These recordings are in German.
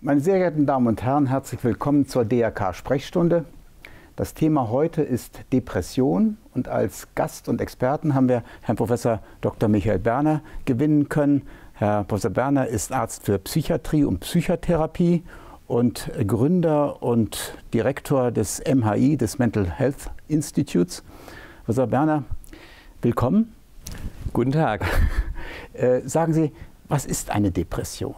Meine sehr geehrten Damen und Herren, herzlich willkommen zur DRK-Sprechstunde. Das Thema heute ist Depression und als Gast und Experten haben wir Herrn Prof. Dr. Michael Berner gewinnen können. Herr Prof. Berner ist Arzt für Psychiatrie und Psychotherapie und Gründer und Direktor des MHI, des Mental Health Institutes. Prof. Berner, willkommen. Guten Tag. Sagen Sie, was ist eine Depression?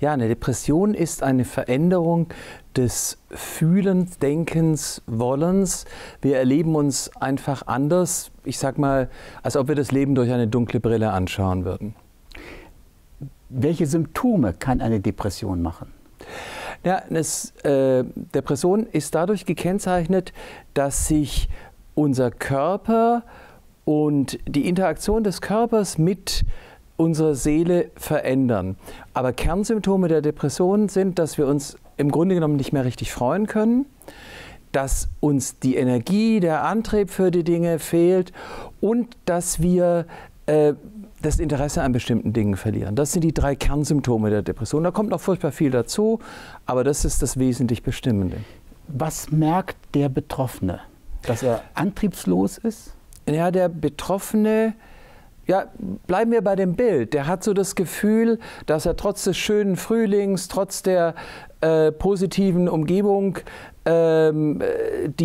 Ja, eine Depression ist eine Veränderung des Fühlens, Denkens, Wollens. Wir erleben uns einfach anders, ich sag mal, als ob wir das Leben durch eine dunkle Brille anschauen würden. Welche Symptome kann eine Depression machen? Ja, Depression ist dadurch gekennzeichnet, dass sich unser Körper und die Interaktion des Körpers mit unsere Seele verändern. Aber Kernsymptome der Depression sind, dass wir uns im Grunde genommen nicht mehr richtig freuen können, dass uns die Energie, der Antrieb für die Dinge fehlt und dass wir das Interesse an bestimmten Dingen verlieren. Das sind die drei Kernsymptome der Depression. Da kommt noch furchtbar viel dazu, aber das ist das wesentlich Bestimmende. Was merkt der Betroffene? Dass er antriebslos ist? Ja, der Betroffene... Ja, bleiben wir bei dem Bild. Der hat so das Gefühl, dass er trotz des schönen Frühlings, trotz der positiven Umgebung, die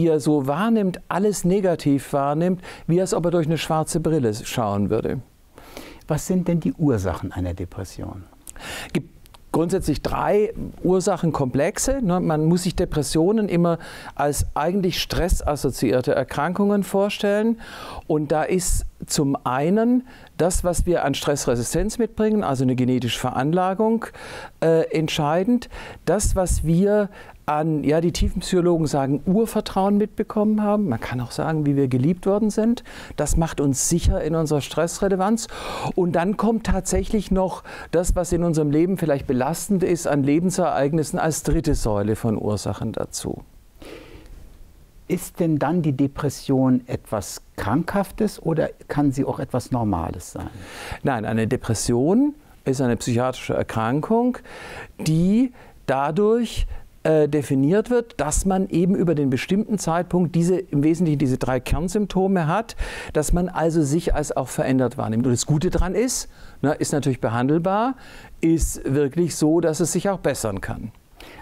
er so wahrnimmt, alles negativ wahrnimmt, wie als ob er durch eine schwarze Brille schauen würde. Was sind denn die Ursachen einer Depression? Gibt grundsätzlich drei Ursachenkomplexe. Man muss sich Depressionen immer als eigentlich stressassoziierte Erkrankungen vorstellen. Und da ist zum einen das, was wir an Stressresistenz mitbringen, also eine genetische Veranlagung, entscheidend. Das, was wir an, ja, die Tiefenpsychologen sagen, Urvertrauen mitbekommen haben. Man kann auch sagen, wie wir geliebt worden sind. Das macht uns sicher in unserer Stressrelevanz. Und dann kommt tatsächlich noch das, was in unserem Leben vielleicht belastend ist, an Lebensereignissen als dritte Säule von Ursachen dazu. Ist denn dann die Depression etwas Krankhaftes oder kann sie auch etwas Normales sein? Nein, eine Depression ist eine psychiatrische Erkrankung, die dadurch definiert wird, dass man eben über den bestimmten Zeitpunkt im Wesentlichen diese drei Kernsymptome hat, dass man also sich als auch verändert wahrnimmt. Und das Gute daran ist, ist natürlich behandelbar, ist wirklich so, dass es sich auch bessern kann.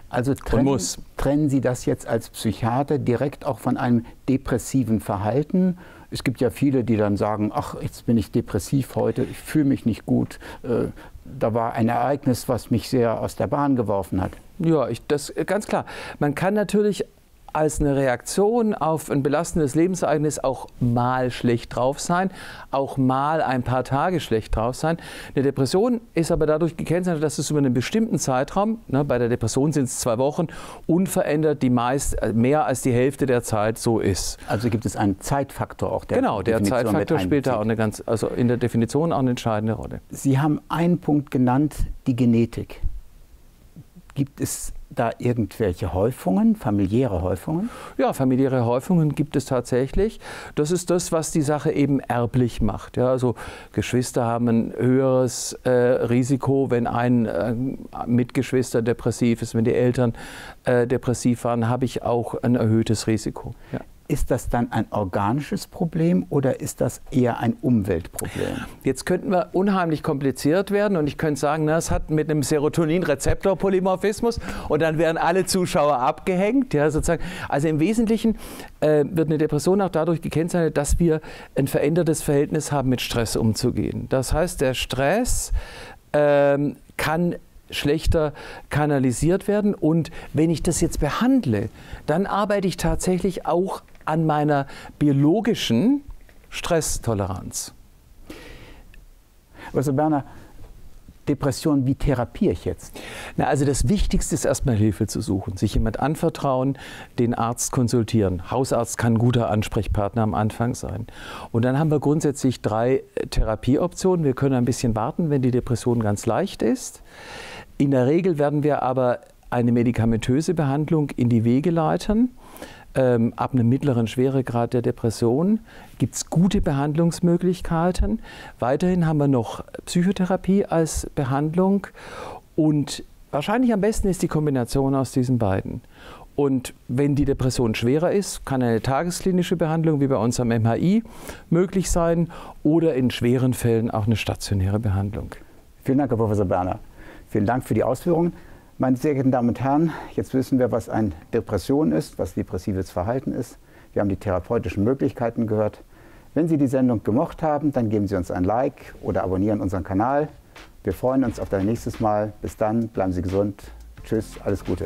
Also trennen Sie das jetzt als Psychiater direkt auch von einem depressiven Verhalten? Es gibt ja viele, die dann sagen, ach, jetzt bin ich depressiv heute, ich fühle mich nicht gut. Da war ein Ereignis, was mich sehr aus der Bahn geworfen hat. Ja, das ganz klar. Man kann natürlich als eine Reaktion auf ein belastendes Lebensereignis auch mal schlecht drauf sein, auch mal ein paar Tage schlecht drauf sein. Eine Depression ist aber dadurch gekennzeichnet, dass es über einen bestimmten Zeitraum, bei der Depression sind es 2 Wochen, unverändert mehr als die Hälfte der Zeit so ist. Also gibt es einen Zeitfaktor auch? Genau, der Zeitfaktor spielt da auch eine ganz, also in der Definition auch eine entscheidende Rolle. Sie haben einen Punkt genannt, die Genetik. Gibt es da irgendwelche Häufungen, familiäre Häufungen? Ja, familiäre Häufungen gibt es tatsächlich. Das ist das, was die Sache eben erblich macht. Ja, also Geschwister haben ein höheres Risiko, wenn ein Mitgeschwister depressiv ist, wenn die Eltern depressiv waren, habe ich auch ein erhöhtes Risiko. Ja. Ist das dann ein organisches Problem oder ist das eher ein Umweltproblem? Jetzt könnten wir unheimlich kompliziert werden und ich könnte sagen, es hat mit einem Serotonin-Rezeptor-Polymorphismus und dann wären alle Zuschauer abgehängt. Ja, sozusagen. Also im Wesentlichen wird eine Depression auch dadurch gekennzeichnet, dass wir ein verändertes Verhältnis haben, mit Stress umzugehen. Das heißt, der Stress kann schlechter kanalisiert werden und wenn ich das jetzt behandle, dann arbeite ich tatsächlich auch an meiner biologischen Stresstoleranz. Also Berner, Depression, wie therapiere ich jetzt? Na, also das Wichtigste ist erstmal Hilfe zu suchen, sich jemand anvertrauen, den Arzt konsultieren. Hausarzt kann ein guter Ansprechpartner am Anfang sein. Und dann haben wir grundsätzlich 3 Therapieoptionen. Wir können ein bisschen warten, wenn die Depression ganz leicht ist. In der Regel werden wir aber eine medikamentöse Behandlung in die Wege leiten. Ab einem mittleren Schweregrad der Depression gibt es gute Behandlungsmöglichkeiten. Weiterhin haben wir noch Psychotherapie als Behandlung und Wahrscheinlich am besten ist die Kombination aus diesen beiden. Und wenn die Depression schwerer ist, kann eine tagesklinische Behandlung wie bei uns am MHI möglich sein oder in schweren Fällen auch eine stationäre Behandlung. Vielen Dank, Herr Professor Berner. Vielen Dank für die Ausführungen. Meine sehr geehrten Damen und Herren, jetzt wissen wir, was eine Depression ist, was depressives Verhalten ist. Wir haben die therapeutischen Möglichkeiten gehört. Wenn Sie die Sendung gemocht haben, dann geben Sie uns ein Like oder abonnieren unseren Kanal. Wir freuen uns auf das nächste Mal. Bis dann, bleiben Sie gesund. Tschüss, alles Gute.